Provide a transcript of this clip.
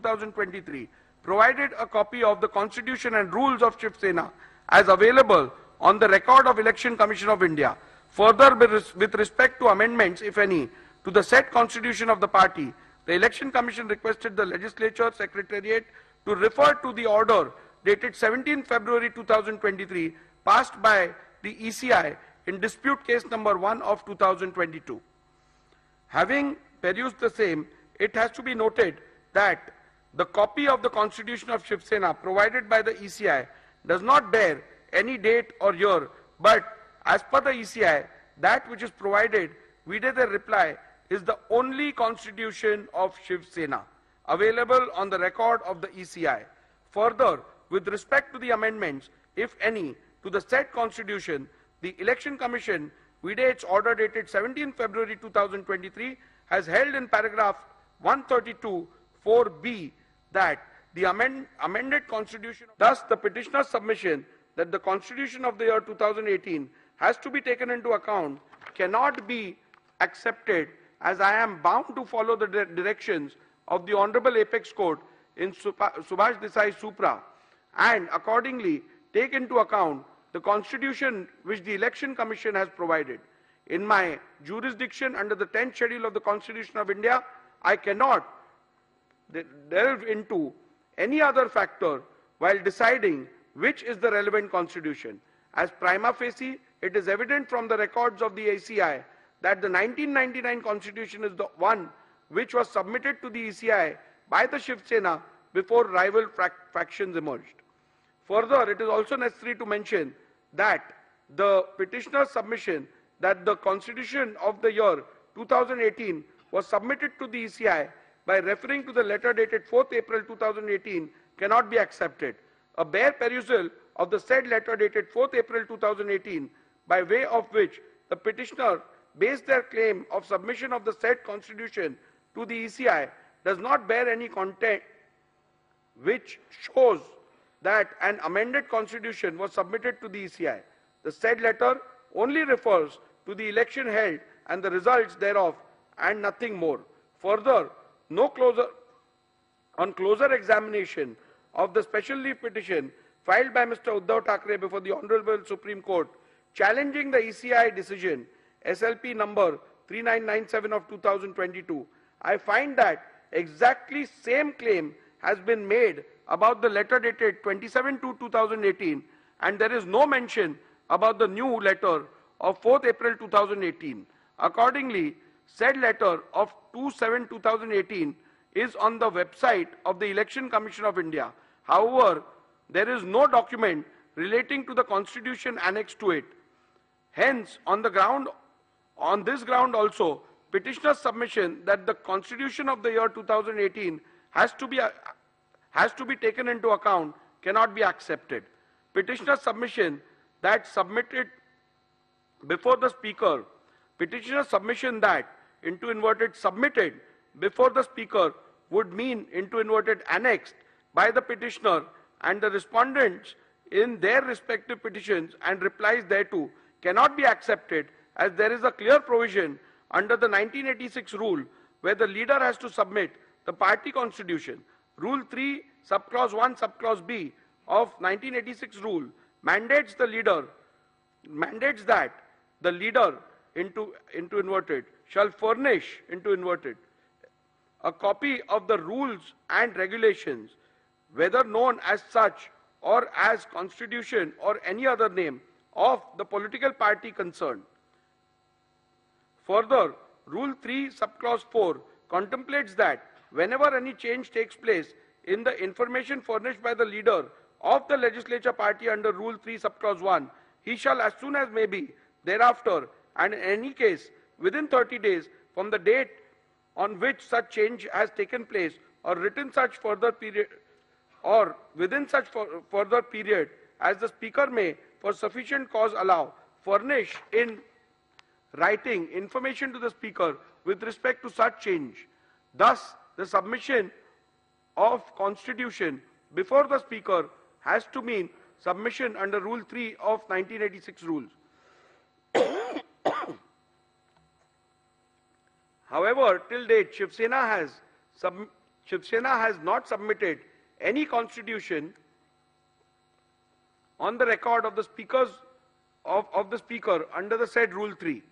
2023, provided a copy of the Constitution and rules of Shiv Sena as available on the record of Election Commission of India. Further, with respect to amendments, if any, to the said Constitution of the party, the Election Commission requested the Legislature Secretariat to refer to the order dated 17 February 2023, passed by the ECI in dispute case number 1 of 2022. Having perused the same, it has to be noted that the copy of the Constitution of Shiv Sena provided by the ECI does not bear any date or year, but as per the ECI, that which is provided vide the reply is the only Constitution of Shiv Sena available on the record of the ECI. Further, with respect to the amendments, if any, to the said Constitution, the Election Commission, vide its order dated 17 February 2023, has held in paragraph 132, 4B, that the amended Constitution, thus the petitioner's submission that the Constitution of the year 2018 has to be taken into account, cannot be accepted, as I am bound to follow the directions of the Honorable Apex Court in Subhash Desai Supra, and accordingly take into account the Constitution which the Election Commission has provided. In my jurisdiction under the 10th schedule of the Constitution of India, I cannot delve into any other factor while deciding which is the relevant Constitution. As prima facie, it is evident from the records of the ECI that the 1999 Constitution is the one which was submitted to the ECI by the Shiv Sena before rival factions emerged. Further, it is also necessary to mention that the petitioner's submission that the Constitution of the year 2018 was submitted to the ECI by referring to the letter dated 4th April 2018 cannot be accepted. A bare perusal of the said letter dated 4th April 2018, by way of which the petitioner based their claim of submission of the said Constitution to the ECI, does not bear any content which shows that an amended Constitution was submitted to the ECI. The said letter only refers to the election held and the results thereof and nothing more. Further, on closer examination of the special leave petition filed by Mr. Uddhav Thackeray before the Honorable Supreme Court, challenging the ECI decision, SLP number 3997 of 2022, I find that exactly same claim has been made about the letter dated 27/2/2018, and there is no mention about the new letter of 4th April 2018. Accordingly, said letter of 27/2018 is on the website of the Election Commission of India. However, there is no document relating to the Constitution annexed to it. Hence, on this ground also, petitioner's submission that the Constitution of the year 2018 has to be taken into account cannot be accepted. Petitioner's submission that submitted before the Speaker, petitioner's submission that into inverted submitted before the Speaker would mean into inverted annexed by the petitioner and the respondents in their respective petitions and replies thereto cannot be accepted, as there is a clear provision under the 1986 rule where the leader has to submit the party constitution. Rule 3, subclause 1, subclause B of 1986 rule mandates that the leader into inverted shall furnish into inverted a copy of the rules and regulations, whether known as such or as constitution or any other name, of the political party concerned. Further, Rule 3, subclause 4 contemplates that whenever any change takes place in the information furnished by the leader of the legislature party under Rule 3, subclause 1, he shall, as soon as may be thereafter, and in any case within 30 days from the date on which such change has taken place, or within such further period as the Speaker may, for sufficient cause allow, furnish in writing information to the Speaker with respect to such change. Thus, the submission of Constitution before the Speaker has to mean submission under Rule 3 of 1986 rules. However, till date, Shiv Sena has sub Shiv Sena has not submitted any constitution on the record of the speaker under the said Rule 3.